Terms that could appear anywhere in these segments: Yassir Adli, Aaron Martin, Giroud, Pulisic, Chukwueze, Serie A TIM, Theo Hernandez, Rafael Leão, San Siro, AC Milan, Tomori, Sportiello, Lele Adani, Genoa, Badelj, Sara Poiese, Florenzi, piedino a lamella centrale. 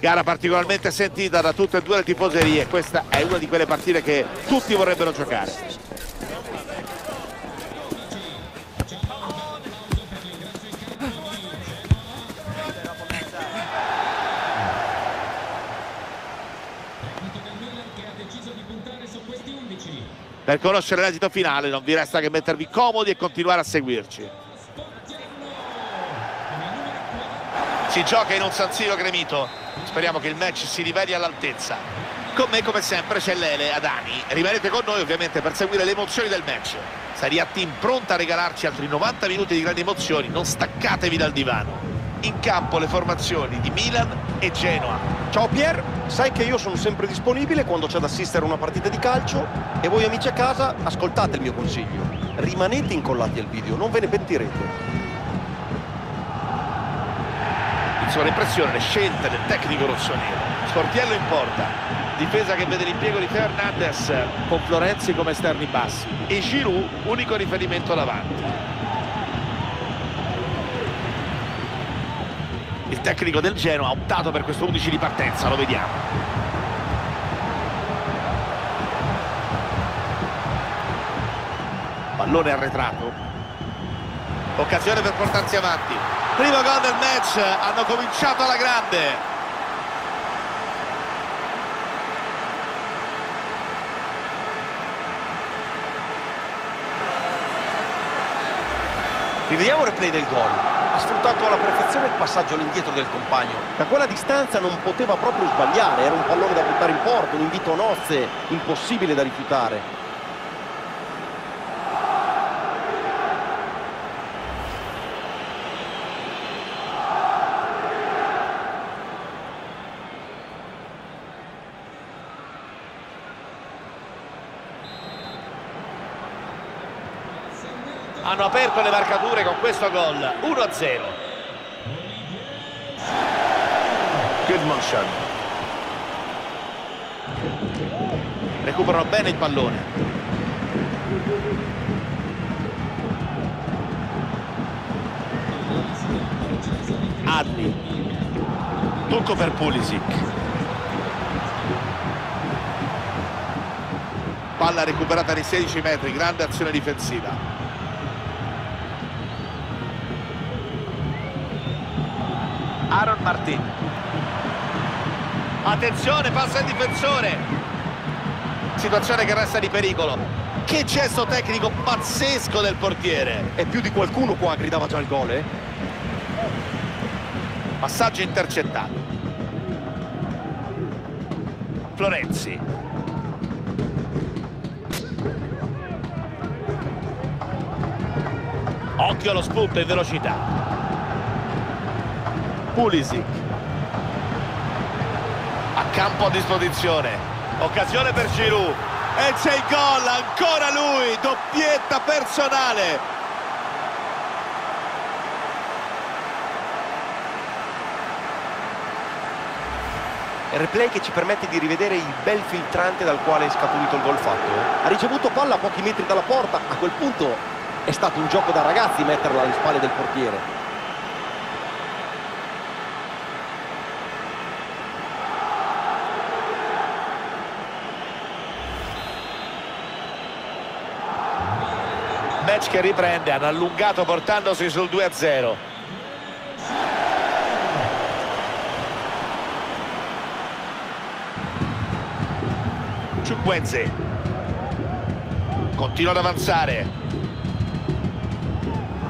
gara particolarmente sentita da tutte e due le tifoserie. Questa è una di quelle partite che tutti vorrebbero giocare. Per conoscere l'esito finale non vi resta che mettervi comodi e continuare a seguirci. Si gioca in un San Siro gremito, speriamo che il match si riveli all'altezza. Con me come sempre c'è Lele Adani, rimanete con noi ovviamente per seguire le emozioni del match. Serie A Team pronta a regalarci altri 90 minuti di grandi emozioni, non staccatevi dal divano. In campo le formazioni di Milan e Genoa. Ciao Pier, sai che io sono sempre disponibile quando c'è da assistere a una partita di calcio e voi amici a casa ascoltate il mio consiglio, rimanete incollati al video, non ve ne pentirete. Sono l'impressione, le scelte del tecnico rossonero. Sportiello in porta, difesa che vede l'impiego di Theo Hernandez con Florenzi come esterni bassi e Giroud unico riferimento davanti. Il tecnico del Genoa ha optato per questo 11 di partenza, lo vediamo. Pallone arretrato, occasione per portarsi avanti. Primo gol del match, hanno cominciato alla grande. Rivediamo il replay del gol. Ha sfruttato alla perfezione il passaggio all'indietro del compagno. Da quella distanza non poteva proprio sbagliare, era un pallone da buttare in porta, un invito a nozze impossibile da rifiutare. Hanno aperto le marcature con questo gol, 1-0. Good motion. Recuperano bene il pallone. Adli. Tocco per Pulisic. Palla recuperata nei 16 metri, grande azione difensiva. Aaron Martin, attenzione, passa il difensore, situazione che resta di pericolo. Che gesto tecnico pazzesco del portiere, e più di qualcuno qua gridava già il gol, eh? Passaggio intercettato. Florenzi, occhio allo spunto in velocità. Pulisic, a campo a disposizione, occasione per Giroud e c'è il gol, ancora lui, doppietta personale. Il replay che ci permette di rivedere il bel filtrante dal quale è scaturito il gol fatto. Ha ricevuto palla a pochi metri dalla porta, a quel punto è stato un gioco da ragazzi metterla alle spalle del portiere. Match che riprende, hanno allungato portandosi sul 2-0. Chukwueze continua ad avanzare,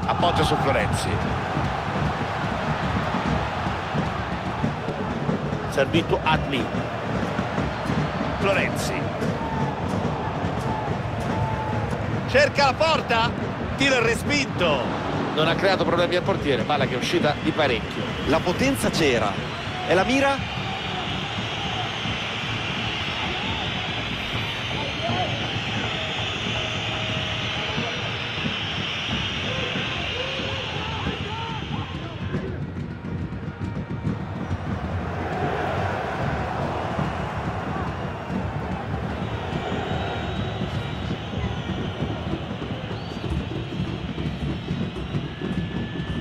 appoggia su Florenzi, servito Adli. Florenzi cerca la porta, tiro il respinto. Non ha creato problemi al portiere, palla che è uscita di parecchio. La potenza c'era. E la mira?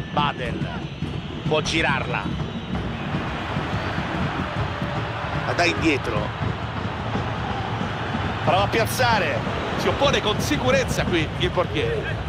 Badelj può girarla, da indietro, prova a piazzare, si oppone con sicurezza qui il portiere.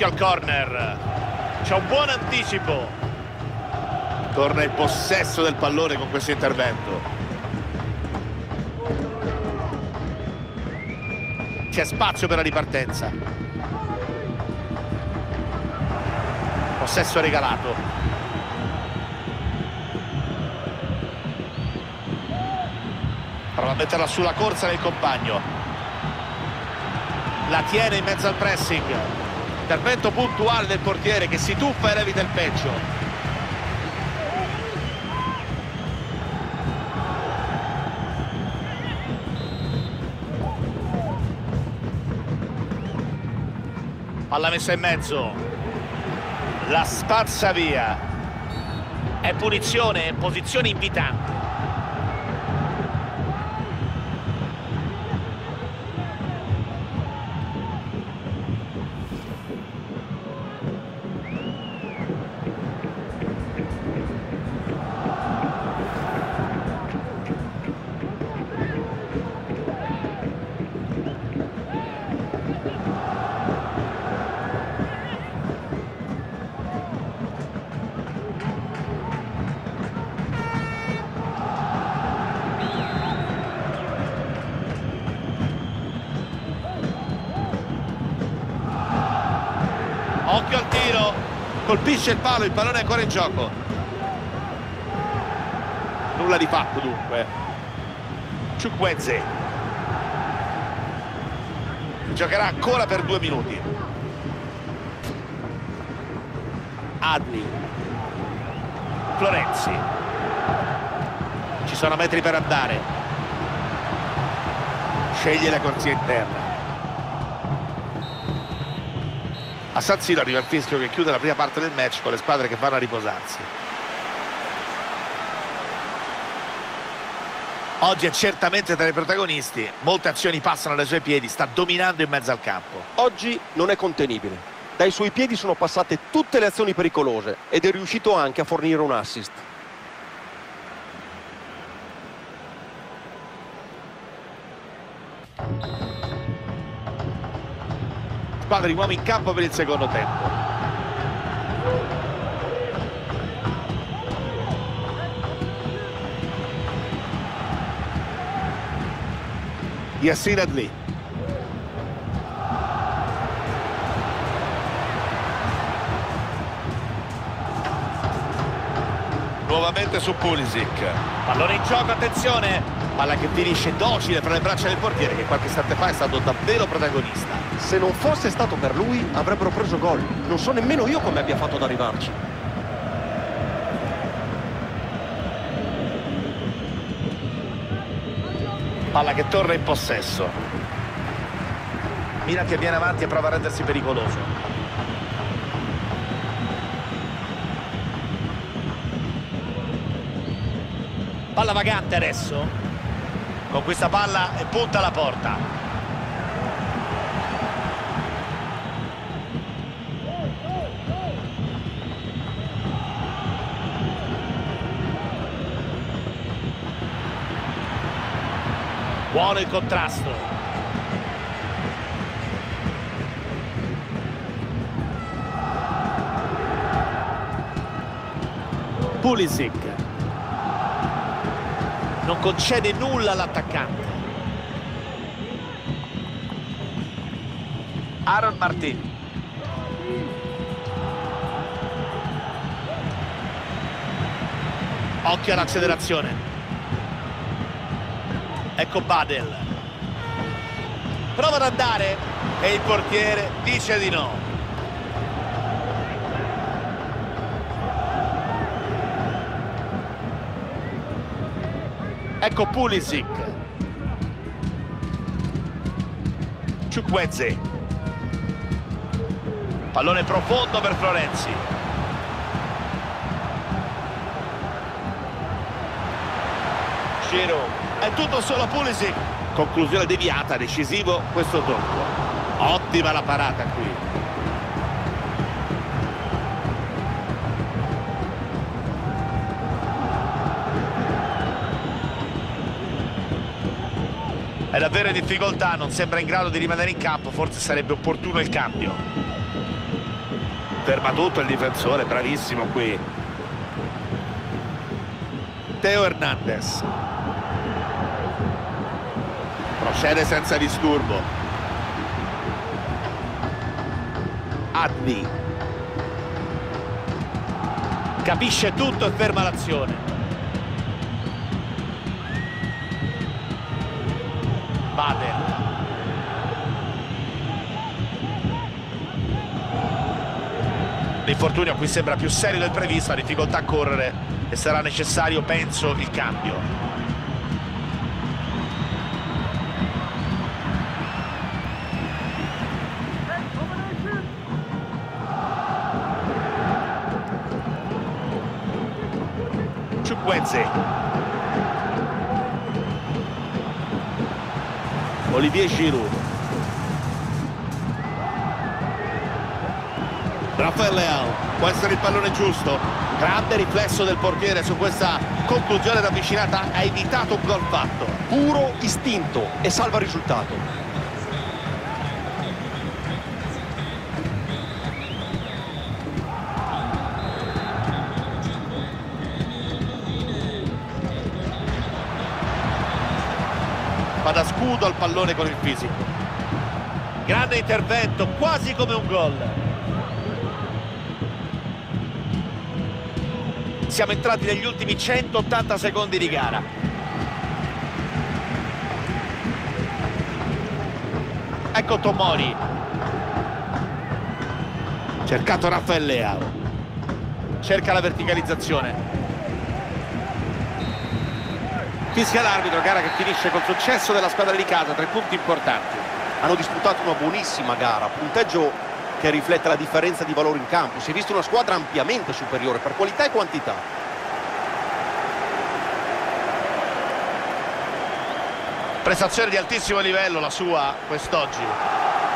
Al corner c'è un buon anticipo, torna il possesso del pallone con questo intervento. C'è spazio per la ripartenza, possesso regalato, prova a metterla sulla corsa del compagno, la tiene in mezzo al pressing. Intervento puntuale del portiere che si tuffa e evita il peggio. Palla messa in mezzo, la spazza via. È punizione, è posizione invitante. Occhio al tiro, colpisce il palo, il pallone è ancora in gioco. Nulla di fatto dunque. Chukwueze giocherà ancora per 2 minuti. Adli, Florenzi, ci sono metri per andare, sceglie la corsia interna. A San Siro arriva il fischio che chiude la prima parte del match con le squadre che vanno a riposarsi. Oggi è certamente tra i protagonisti, molte azioni passano dai suoi piedi, sta dominando in mezzo al campo. Oggi non è contenibile, dai suoi piedi sono passate tutte le azioni pericolose ed è riuscito anche a fornire un assist. Squadra di uomini in campo per il secondo tempo. Yassir Adli. Nuovamente su Pulisic. Pallone in gioco, attenzione. Palla che finisce docile fra le braccia del portiere che qualche istante fa è stato davvero protagonista. Se non fosse stato per lui avrebbero preso gol. Non so nemmeno io come abbia fatto ad arrivarci. Palla che torna in possesso. Milan che viene avanti e prova a rendersi pericoloso. Palla vagante adesso. Con questa palla e punta alla porta. Buono il contrasto. Pulisic non concede nulla all'attaccante. Aaron Martin. Occhio all'accelerazione. Ecco Badelj, prova ad andare e il portiere dice di no. Ecco Pulisic, Chukwueze, pallone profondo per Florenzi. Giroud, è tutto solo Pulisic, conclusione deviata, decisivo questo tocco. Ottima la parata qui. È davvero in difficoltà, non sembra in grado di rimanere in campo, forse sarebbe opportuno il cambio. Ferma tutto il difensore, bravissimo qui. Theo Hernandez. Procede senza disturbo. Adli capisce tutto e ferma l'azione. Badelj. L'infortunio qui sembra più serio del previsto, ha difficoltà a correre e sarà necessario, penso, il cambio. Olivier Giroud. Rafael Leão, può essere il pallone giusto. Grande riflesso del portiere su questa conclusione ravvicinata, ha evitato un gol fatto. Puro istinto e salva il risultato. Va da scudo al pallone con il fisico. Grande intervento, quasi come un gol. Siamo entrati negli ultimi 180 secondi di gara. Ecco Tomori. Cercato Rafael Leão. Cerca la verticalizzazione. Fischia l'arbitro, gara che finisce col successo della squadra di casa, 3 punti importanti. Hanno disputato una buonissima gara, punteggio che riflette la differenza di valore in campo. Si è vista una squadra ampiamente superiore per qualità e quantità. Prestazione di altissimo livello la sua quest'oggi.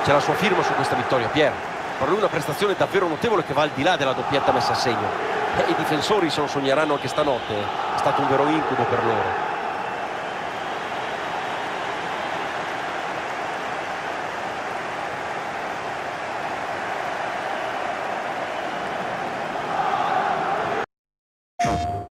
C'è la sua firma su questa vittoria, Pier. Per lui una prestazione davvero notevole che va al di là della doppietta messa a segno. I difensori se lo sogneranno anche stanotte, è stato un vero incubo per loro.